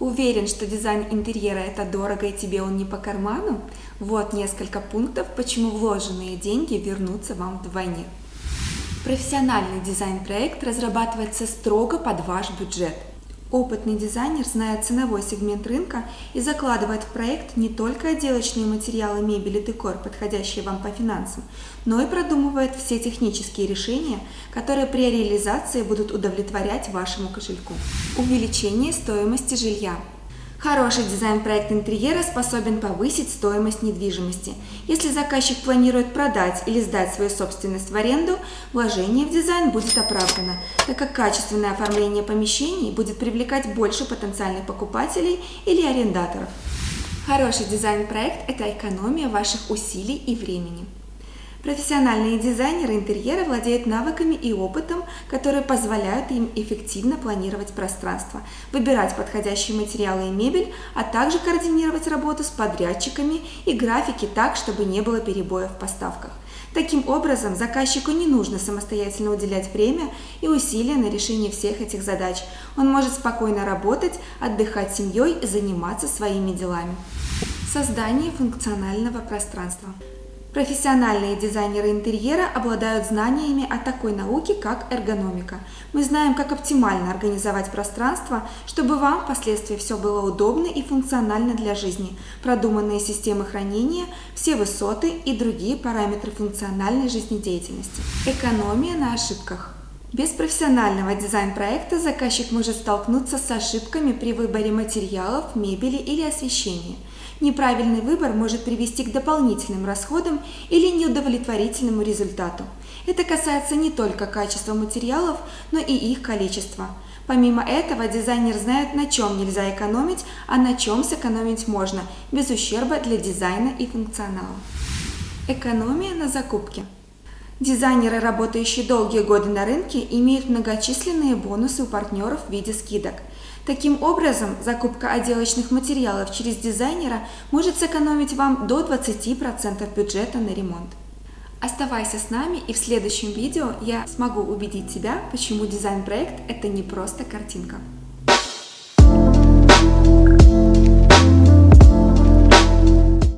Уверен, что дизайн интерьера это дорого и тебе он не по карману? Вот несколько пунктов, почему вложенные деньги вернутся вам вдвойне. Профессиональный дизайн-проект разрабатывается строго под ваш бюджет. Опытный дизайнер знает ценовой сегмент рынка и закладывает в проект не только отделочные материалы, мебель и декор, подходящие вам по финансам, но и продумывает все технические решения, которые при реализации будут удовлетворять вашему кошельку. Увеличение стоимости жилья. Хороший дизайн-проект интерьера способен повысить стоимость недвижимости. Если заказчик планирует продать или сдать свою собственность в аренду, вложение в дизайн будет оправдано, так как качественное оформление помещений будет привлекать больше потенциальных покупателей или арендаторов. Хороший дизайн-проект – это экономия ваших усилий и времени. Профессиональные дизайнеры интерьера владеют навыками и опытом, которые позволяют им эффективно планировать пространство, выбирать подходящие материалы и мебель, а также координировать работу с подрядчиками и графики так, чтобы не было перебоев в поставках. Таким образом, заказчику не нужно самостоятельно уделять время и усилия на решение всех этих задач. Он может спокойно работать, отдыхать с семьей и заниматься своими делами. Создание функционального пространства. Профессиональные дизайнеры интерьера обладают знаниями о такой науке, как эргономика. Мы знаем, как оптимально организовать пространство, чтобы вам впоследствии все было удобно и функционально для жизни, продуманные системы хранения, все высоты и другие параметры функциональной жизнедеятельности. Экономия на ошибках. Без профессионального дизайн-проекта заказчик может столкнуться с ошибками при выборе материалов, мебели или освещения. Неправильный выбор может привести к дополнительным расходам или неудовлетворительному результату. Это касается не только качества материалов, но и их количества. Помимо этого, дизайнер знает, на чем нельзя экономить, а на чем сэкономить можно, без ущерба для дизайна и функционала. Экономия на закупке. Дизайнеры, работающие долгие годы на рынке, имеют многочисленные бонусы у партнеров в виде скидок. Таким образом, закупка отделочных материалов через дизайнера может сэкономить вам до 20% бюджета на ремонт. Оставайся с нами, и в следующем видео я смогу убедить тебя, почему дизайн-проект – это не просто картинка.